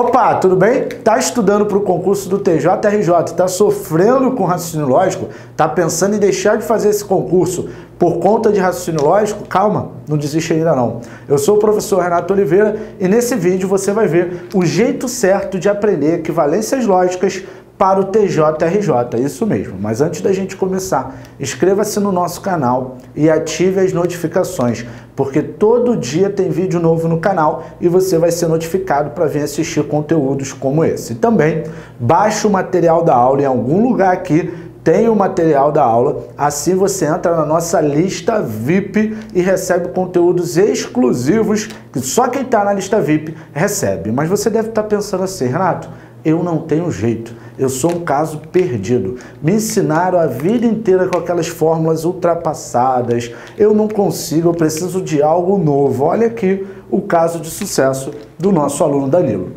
Opa, tudo bem? Tá estudando para o concurso do TJRJ, tá sofrendo com raciocínio lógico, tá pensando em deixar de fazer esse concurso por conta de raciocínio lógico? Calma, não desiste ainda não. Eu sou o professor Renato Oliveira e nesse vídeo você vai ver o jeito certo de aprender equivalências lógicas para o TJRJ, isso mesmo. Mas antes da gente começar, inscreva-se no nosso canal e ative as notificações, porque todo dia tem vídeo novo no canal e você vai ser notificado para vir assistir conteúdos como esse. E também, baixe o material da aula em algum lugar aqui, tem o material da aula, assim você entra na nossa lista VIP e recebe conteúdos exclusivos que só quem está na lista VIP recebe. Mas você deve estar pensando assim, Renato, eu não tenho jeito, eu sou um caso perdido. Me ensinaram a vida inteira com aquelas fórmulas ultrapassadas, eu não consigo, eu preciso de algo novo. Olha aqui o caso de sucesso do nosso aluno Danilo.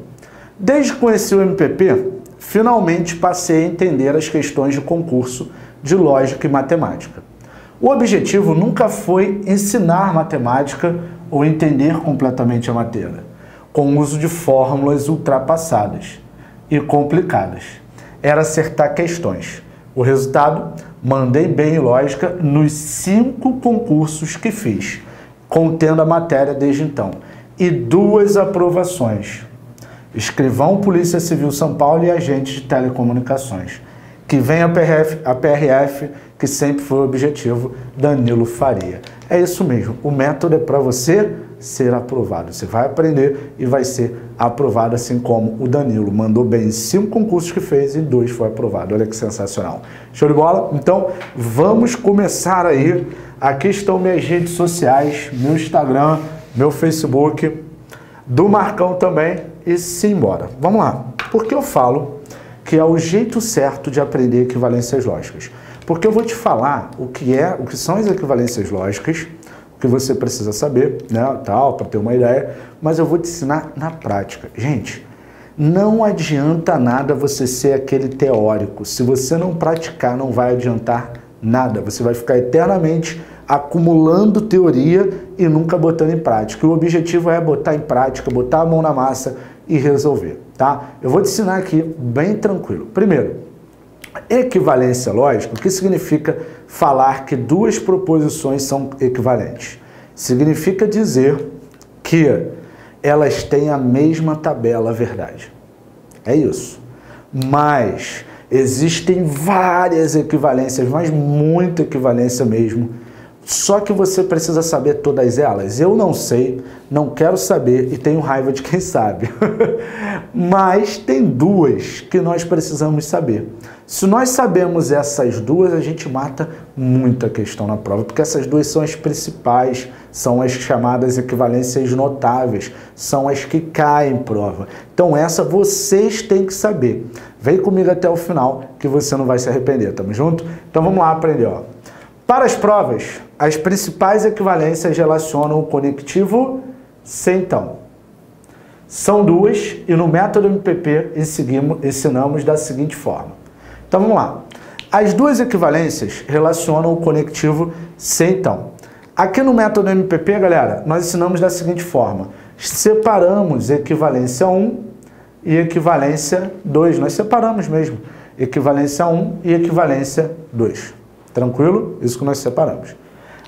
Desde que conheci o MPP, finalmente passei a entender as questões de concurso de lógica e matemática. O objetivo nunca foi ensinar matemática ou entender completamente a matéria, com o uso de fórmulas ultrapassadas e complicadas. Era acertar questões. O resultado? Mandei bem em lógica nos 5 concursos que fiz, contendo a matéria desde então, e 2 aprovações. Escrivão, Polícia Civil São Paulo e agente de telecomunicações. Que vem a PRF, que sempre foi o objetivo, Danilo Faria. É isso mesmo, o método é para você ser aprovado. Você vai aprender e vai ser aprovado, assim como o Danilo mandou bem em 5 concursos que fez e 2 foi aprovado. Olha que sensacional. Show de bola? Então, vamos começar aí. Aqui estão minhas redes sociais, meu Instagram, meu Facebook, do Marcão também. E simbora. Vamos lá. Por que eu falo que é o jeito certo de aprender equivalências lógicas? Porque eu vou te falar o que são as equivalências lógicas, o que você precisa saber, né, tal, para ter uma ideia, mas eu vou te ensinar na prática. Gente, não adianta nada você ser aquele teórico. Se você não praticar, não vai adiantar nada. Você vai ficar eternamente acumulando teoria e nunca botando em prática. O objetivo é botar em prática, botar a mão na massa e resolver, tá? Eu vou te ensinar aqui bem tranquilo. Primeiro, equivalência lógica, o que significa falar que duas proposições são equivalentes? Significa dizer que elas têm a mesma tabela verdade. É isso. Mas existem várias equivalências, mas muita equivalência mesmo. Só que você precisa saber todas elas. Eu não sei, não quero saber e tenho raiva de quem sabe. Mas tem 2 que nós precisamos saber. Se nós sabemos essas 2, a gente mata muita questão na prova, porque essas 2 são as principais, são as chamadas equivalências notáveis, são as que caem em prova. Então essa vocês têm que saber. Vem comigo até o final que você não vai se arrepender. Tamo junto? Então vamos lá aprender, ó. Para as provas, as principais equivalências relacionam o conectivo sem-então. São 2 e no método MPP ensinamos da seguinte forma. Então vamos lá. As 2 equivalências relacionam o conectivo sem-então. Aqui no método MPP, galera, nós ensinamos da seguinte forma. Separamos equivalência 1 e equivalência 2. Nós separamos mesmo. Equivalência 1 e equivalência 2. Tranquilo? Isso que nós separamos.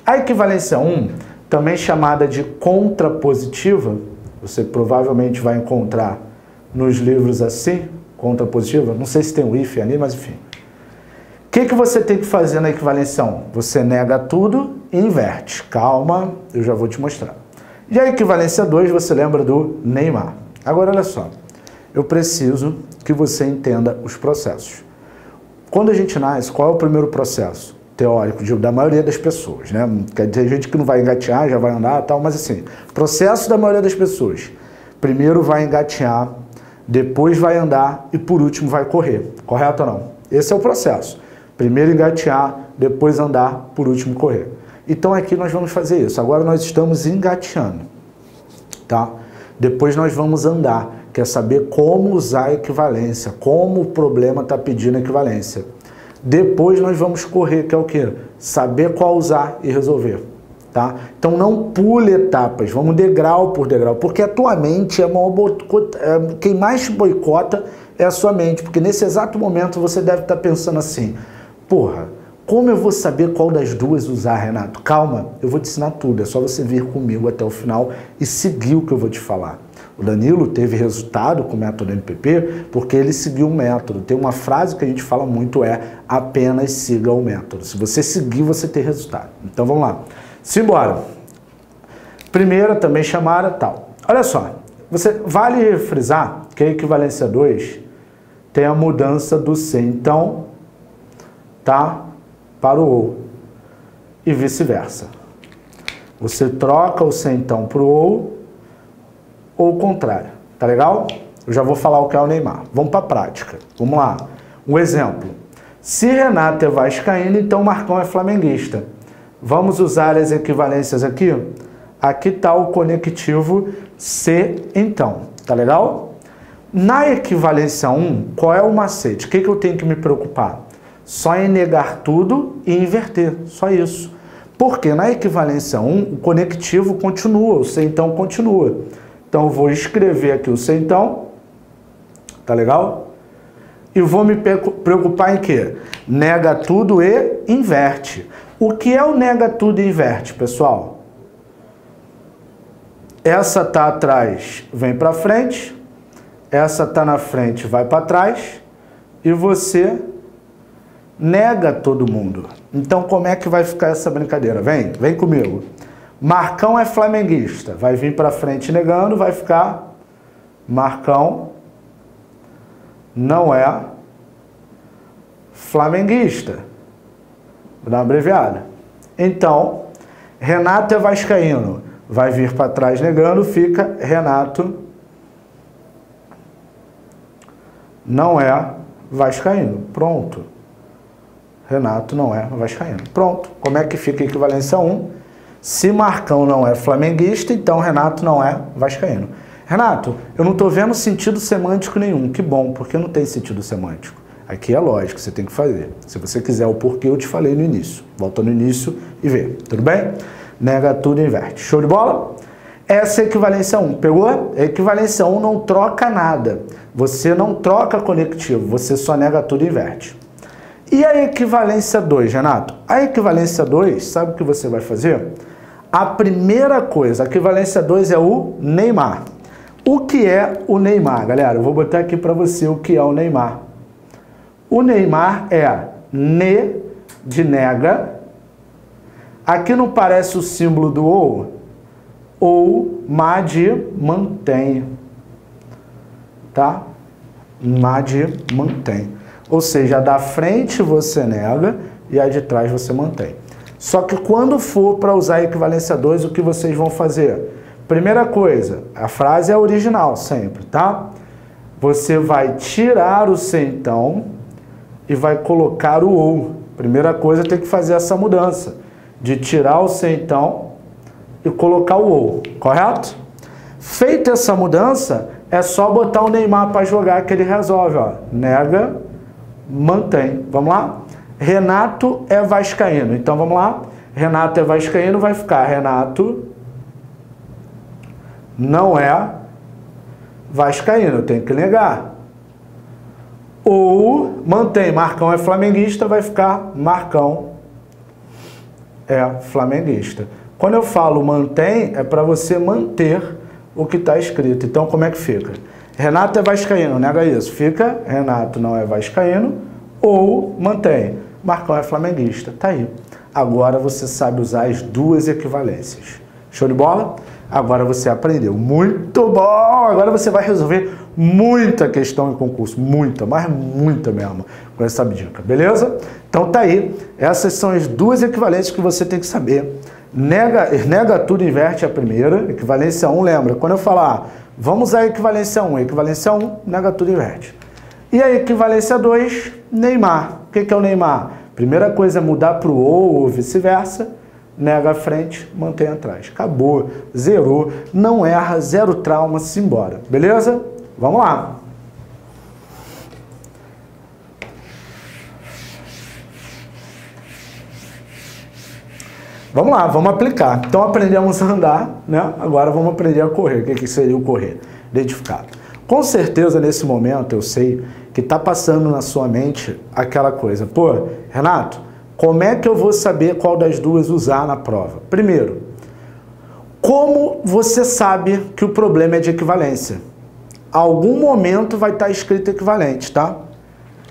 A equivalência 1, também chamada de contrapositiva, você provavelmente vai encontrar nos livros assim, contrapositiva, não sei se tem o if ali, mas enfim. O que você tem que fazer na equivalência 1? Você nega tudo e inverte. Calma, eu já vou te mostrar. E a equivalência 2, você lembra do Neymar. Agora, olha só. Eu preciso que você entenda os processos. Quando a gente nasce, qual é o primeiro processo teórico da maioria das pessoas, né? Quer dizer, gente que não vai engatinhar, já vai andar e tal, mas assim, processo da maioria das pessoas. Primeiro vai engatinhar, depois vai andar e por último vai correr. Correto ou não? Esse é o processo. Primeiro engatinhar, depois andar, por último correr. Então aqui nós vamos fazer isso. Agora nós estamos engatinhando, tá? Depois nós vamos andar. Quer saber como usar a equivalência, como o problema está pedindo a equivalência. Depois nós vamos correr, que é o quê? Saber qual usar e resolver. tá? Então não pule etapas, vamos degrau por degrau, porque a tua mente é uma quem mais boicota é a sua mente, porque nesse exato momento você deve estar pensando assim, porra, como eu vou saber qual das duas usar, Renato? Calma, eu vou te ensinar tudo, é só você vir comigo até o final e seguir o que eu vou te falar. O Danilo teve resultado com o método MPP porque ele seguiu o método. Tem uma frase que a gente fala muito, é apenas siga o método. Se você seguir, você tem resultado. Então vamos lá. Simbora. Primeira também chamada tal. Olha só, você vale frisar que a equivalência 2 tem a mudança do se então, tá, para o ou e vice-versa. Você troca o se então para o ou o contrário, tá legal? Eu já vou falar o que é o Neymar. Vamos para a prática. Vamos lá. Um exemplo. Se Renato é vascaíno, então Marcão é flamenguista. Vamos usar as equivalências aqui? Aqui está o conectivo se então, tá legal? Na equivalência 1, qual é o macete? O que eu tenho que me preocupar? Só em negar tudo e inverter, só isso. Porque na equivalência 1, o conectivo continua, o se então continua. Então, eu vou escrever aqui o se então, tá legal? E vou me preocupar em quê? Nega tudo e inverte. O que é o nega tudo e inverte, pessoal? Essa tá atrás, vem para frente. Essa tá na frente, vai para trás. E você nega todo mundo. Então, como é que vai ficar essa brincadeira? Vem comigo. Marcão é flamenguista, vai vir para frente negando, vai ficar Marcão não é flamenguista. Vou dar uma abreviada. Então, Renato é vascaíno, vai vir para trás negando, fica Renato não é vascaíno. Pronto. Renato não é vascaíno. Pronto. Como é que fica a equivalência 1? Se Marcão não é flamenguista, então Renato não é vascaíno. Renato, eu não estou vendo sentido semântico nenhum. Que bom, porque não tem sentido semântico. Aqui é lógico, você tem que fazer. Se você quiser o porquê, eu te falei no início. Volta no início e vê. Tudo bem? Nega tudo e inverte. Show de bola? Essa é a equivalência 1. Pegou? A equivalência 1 não troca nada. Você não troca conectivo, você só nega tudo e inverte. E a equivalência 2, Renato? A equivalência 2, sabe o que você vai fazer? A primeira coisa, a equivalência 2 é o Neymar. O que é o Neymar? Galera, eu vou botar aqui para você o que é o Neymar. O Neymar é ne de nega. Aqui não parece o símbolo do ou ma de mantém. Tá? Ma de mantém. Ou seja, a da frente você nega e a de trás você mantém. Só que quando for para usar a equivalência 2, o que vocês vão fazer? Primeira coisa, a frase é original sempre, tá? Você vai tirar o se então e vai colocar o ou. Primeira coisa, tem que fazer essa mudança. De tirar o se então e colocar o ou, correto? Feita essa mudança, é só botar o Neymar para jogar que ele resolve, ó. Nega, mantém. Vamos lá? Renato é vascaíno. Então, vamos lá. Renato é vascaíno, vai ficar Renato não é vascaíno. Tem que negar. Ou mantém. Marcão é flamenguista, vai ficar Marcão é flamenguista. Quando eu falo mantém, é para você manter o que está escrito. Então, como é que fica? Renato é vascaíno. Nega isso. Fica Renato não é vascaíno. Ou mantém. Marcão é flamenguista. Tá aí. Agora você sabe usar as duas equivalências. Show de bola? Agora você aprendeu. Muito bom! Agora você vai resolver muita questão em concurso. Muita, mas muita mesmo. Com essa dica, beleza? Então tá aí. Essas são as duas equivalências que você tem que saber. Nega tudo, inverte a primeira. Equivalência 1, lembra? Quando eu falar, vamos usar a equivalência 1. Equivalência 1, nega tudo, inverte. E a equivalência 2, Neymar. O que é o Neymar? Primeira coisa é mudar para o ou vice-versa. Nega a frente, mantém atrás. Acabou, zerou, não erra, zero trauma, simbora. Beleza? Vamos lá. Vamos lá, vamos aplicar. Então aprendemos a andar, né? Agora vamos aprender a correr. O que seria o correr? Identificar. Com certeza nesse momento eu sei que está passando na sua mente aquela coisa. Pô, Renato, como é que eu vou saber qual das duas usar na prova? Primeiro, como você sabe que o problema é de equivalência? Algum momento vai estar escrito equivalente, tá?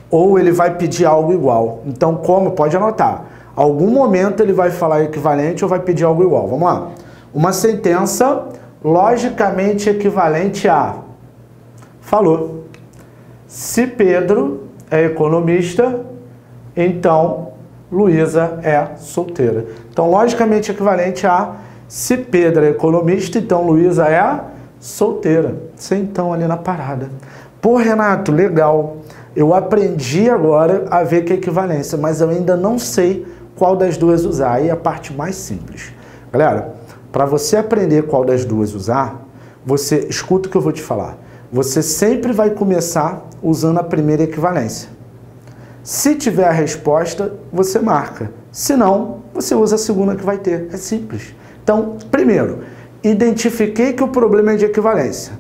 Ou ele vai pedir algo igual. Então como? Pode anotar. Algum momento ele vai falar equivalente ou vai pedir algo igual. Vamos lá. Uma sentença logicamente equivalente a... Falou. Se Pedro é economista, então Luísa é solteira. Então logicamente equivalente a... Se Pedro é economista, então Luísa é solteira. Você então ali na parada. Pô, Renato, legal. Eu aprendi agora a ver que é equivalência, mas eu ainda não sei qual das duas usar. Aí é a parte mais simples. Galera, para você aprender qual das duas usar, você escuta o que eu vou te falar. Você sempre vai começar usando a primeira equivalência. Se tiver a resposta, você marca. Se não, você usa a segunda que vai ter. É simples. Então, primeiro, identifiquei que o problema é de equivalência.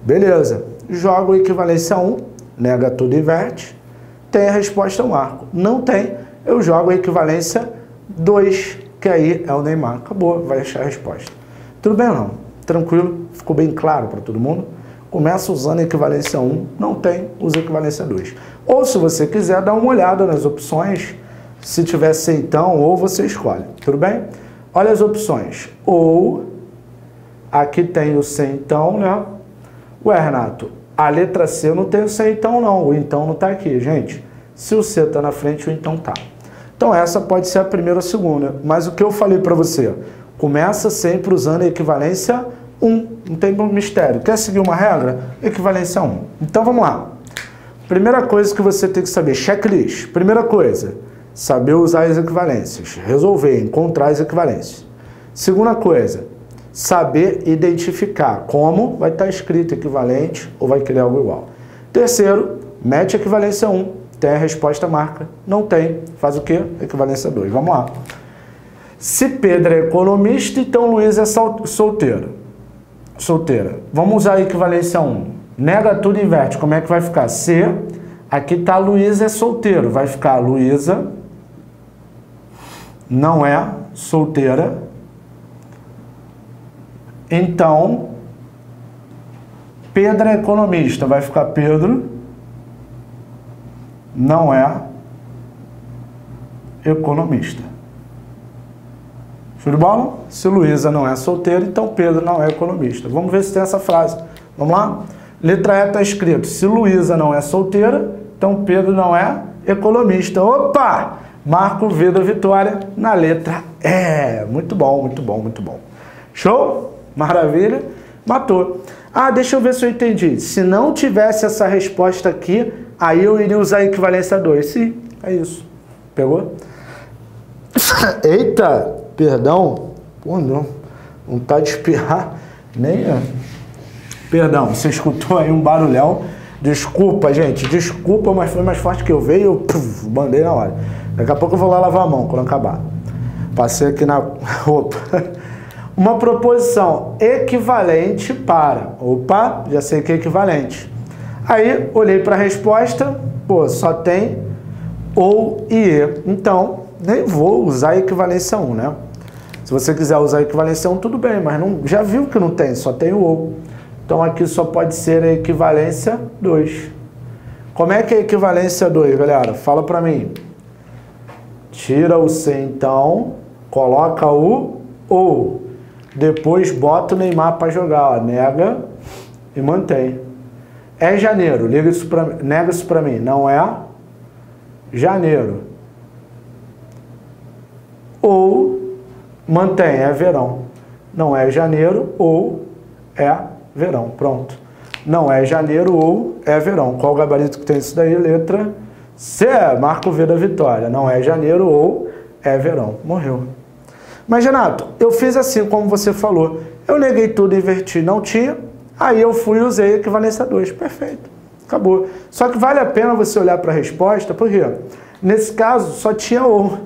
Beleza. Jogo a equivalência 1. Nega tudo e inverte, tem a resposta, eu marco. Não tem, eu jogo a equivalência 2, que aí é o Neymar. Acabou, vai achar a resposta. Tudo bem ou não? Tranquilo? Ficou bem claro para todo mundo? Começa usando a equivalência 1, não tem, usa a equivalência 2. Ou se você quiser, dá uma olhada nas opções, se tiver então, ou você escolhe. Tudo bem? Olha as opções. Ou, aqui tem o sem então, né? Ué, Renato, a letra C não tem o C então não, o então não está aqui, gente. Se o C está na frente, o então está. Então essa pode ser a primeira ou a segunda, mas o que eu falei para você, começa sempre usando a equivalência 1, não tem muito mistério. Quer seguir uma regra? Equivalência 1. Então vamos lá. Primeira coisa que você tem que saber, checklist. Primeira coisa, saber usar as equivalências, resolver, encontrar as equivalências. Segunda coisa, saber identificar como vai estar escrito equivalente ou vai criar algo igual. Terceiro, mete equivalência 1, tem a resposta, marca. Não tem, faz o quê? Equivalência 2. Vamos lá. Se Pedro é economista, então Luiz é solteira. Vamos usar a equivalência 1. Nega tudo e inverte. Como é que vai ficar? Se, aqui está Luiz é solteiro. Vai ficar Luísa não é solteira. Então, Pedro é economista, vai ficar Pedro não é economista. Show de bola? Se Luísa não é solteira, então Pedro não é economista. Vamos ver se tem essa frase. Vamos lá? Letra E está escrito, se Luísa não é solteira, então Pedro não é economista. Opa! Marco V da vitória na letra E. Muito bom, muito bom, muito bom. Show? Maravilha, matou. Ah, deixa eu ver se eu entendi. Se não tivesse essa resposta aqui, aí eu iria usar a equivalência 2. Sim, é isso. Pegou? Eita, perdão. Pô, não. Não tá de espirrar. Nem é. Perdão, você escutou aí um barulhão. Desculpa, gente. Desculpa, mas foi mais forte que eu veio. Eu puf, bandei na hora. Daqui a pouco eu vou lá lavar a mão quando acabar. Passei aqui na roupa. Uma proposição equivalente para... Opa, já sei que é equivalente. Aí, olhei para a resposta, pô, só tem ou e. Então, nem vou usar a equivalência 1, né? Se você quiser usar a equivalência 1, tudo bem, mas não, já viu que não tem, só tem o ou. Então, aqui só pode ser a equivalência 2. Como é que é a equivalência 2, galera? Fala para mim. Tira o C, então, coloca o ou. Depois bota o Neymar para jogar, ó. Nega e mantém. É janeiro, liga isso pra, nega isso para mim. Não é janeiro. Ou mantém, é verão. Não é janeiro ou é verão. Pronto. Não é janeiro ou é verão. Qual o gabarito que tem isso daí? Letra C. Marco V da vitória. Não é janeiro ou é verão. Morreu. Mas, Renato, eu fiz assim como você falou. Eu neguei tudo, inverti, não tinha. Aí eu fui e usei a equivalência 2. Perfeito. Acabou. Só que vale a pena você olhar para a resposta, porque nesse caso só tinha ou.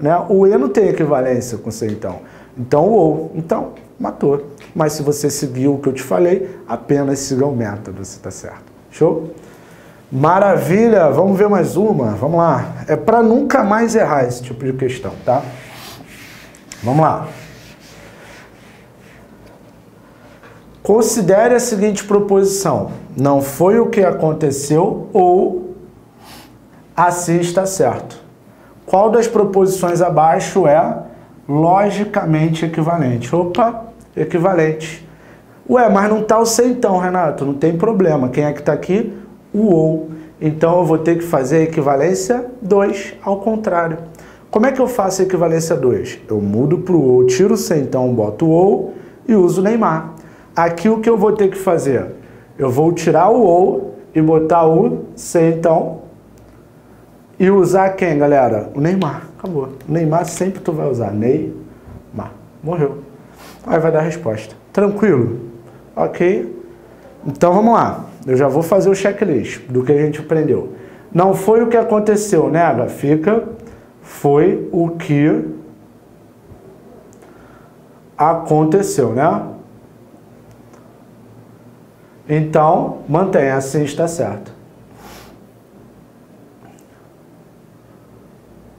né? O E não tem equivalência com C, então. Então, o OU. Então, matou. Mas se você seguiu o que eu te falei, apenas siga o método, se tá certo. Show? Maravilha! Vamos ver mais uma? Vamos lá. É para nunca mais errar esse tipo de questão, tá? Vamos lá. Considere a seguinte proposição. Não foi o que aconteceu ou assim está certo. Qual das proposições abaixo é logicamente equivalente? Opa, equivalente. Ué, mas não tá o C então, Renato. Não tem problema. Quem é que tá aqui? O ou. Então eu vou ter que fazer a equivalência 2 ao contrário. Como é que eu faço a equivalência 2? Eu mudo para o ou, tiro o C, então boto o ou e uso o Neymar. Aqui o que eu vou ter que fazer? Eu vou tirar o ou e botar o C, então, e usar quem, galera? O Neymar. Acabou. O Neymar sempre tu vai usar. Neymar. Morreu. Aí vai dar a resposta. Tranquilo? Ok? Então vamos lá. Eu já vou fazer o checklist do que a gente aprendeu. Não foi o que aconteceu, nega. Fica. Foi o que aconteceu, né? Então, mantenha assim, está certo.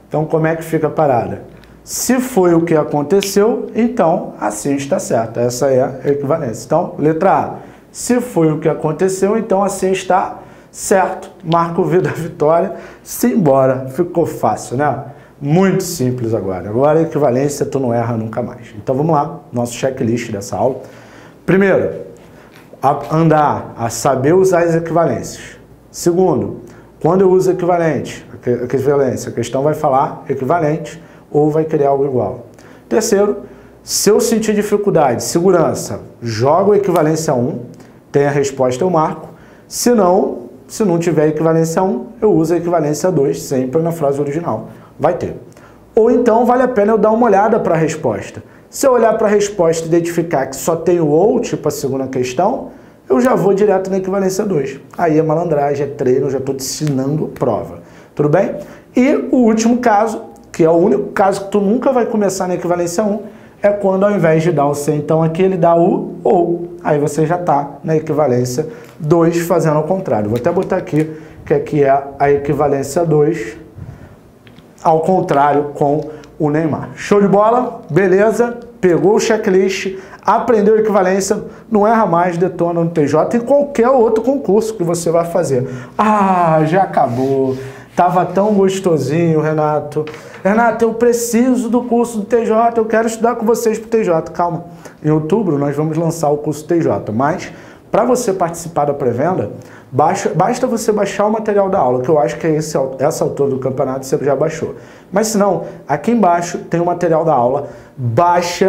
Então, como é que fica a parada? Se foi o que aconteceu, então, assim está certo. Essa é a equivalência. Então, letra A. Se foi o que aconteceu, então assim está certo. Marca o V da vitória. Simbora. Ficou fácil, né? Muito simples agora. Agora a equivalência tu não erra nunca mais. Então vamos lá. Nosso checklist dessa aula. Primeiro, andar a saber usar as equivalências. Segundo, quando eu uso equivalência, a questão vai falar equivalente ou vai criar algo igual. Terceiro, se eu sentir dificuldade, segurança, jogo a equivalência 1. Tem a resposta, eu marco. Se não tiver equivalência 1, eu uso a equivalência 2, sempre na frase original. Vai ter. Ou então, vale a pena eu dar uma olhada para a resposta. Se eu olhar para a resposta e identificar que só tem o ou, tipo a segunda questão, eu já vou direto na equivalência 2. Aí é malandragem, é treino, eu já estou te ensinando prova. Tudo bem? E o último caso, que é o único caso que tu nunca vai começar na equivalência 1, é quando ao invés de dar o C, então aqui ele dá o ou. Aí você já está na equivalência 2 fazendo ao contrário. Vou até botar aqui, que aqui é a equivalência 2 ao contrário com o Neymar. Show de bola? Beleza? Pegou o checklist, aprendeu a equivalência, não erra mais, detona no TJ e qualquer outro concurso que você vai fazer. Ah, já acabou. Tava tão gostosinho, Renato. Renato, eu preciso do curso do TJ, eu quero estudar com vocês pro TJ. Calma, em outubro nós vamos lançar o curso TJ, mas para você participar da pré-venda, basta você baixar o material da aula, que eu acho que é essa altura do campeonato você já baixou. Mas se não, aqui embaixo tem o material da aula, baixa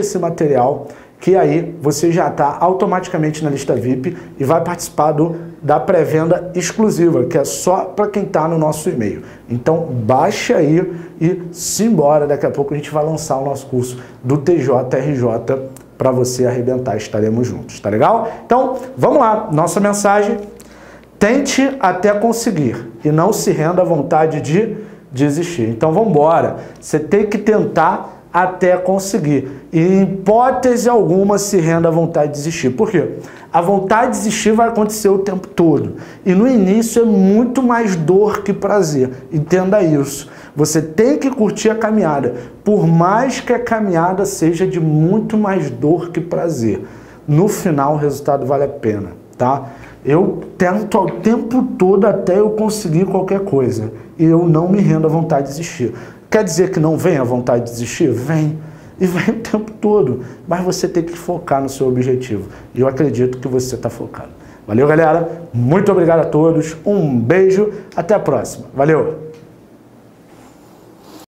esse material, que aí você já está automaticamente na lista VIP e vai participar da pré-venda exclusiva, que é só para quem está no nosso e-mail. Então, baixa aí e simbora. Daqui a pouco a gente vai lançar o nosso curso do TJRJ para você arrebentar. Estaremos juntos, tá legal? Então, vamos lá. Nossa mensagem. Tente até conseguir e não se renda à vontade de desistir. Então, vamos embora. Você tem que tentar até conseguir. E em hipótese alguma se renda à vontade de desistir. Por quê? A vontade de desistir vai acontecer o tempo todo. E no início é muito mais dor que prazer. Entenda isso. Você tem que curtir a caminhada. Por mais que a caminhada seja de muito mais dor que prazer. No final o resultado vale a pena, tá? Eu tento ao tempo todo até eu conseguir qualquer coisa. E eu não me rendo à vontade de desistir. Quer dizer que não vem a vontade de desistir? Vem. E vem o tempo todo. Mas você tem que focar no seu objetivo. E eu acredito que você está focado. Valeu, galera. Muito obrigado a todos. Um beijo. Até a próxima. Valeu.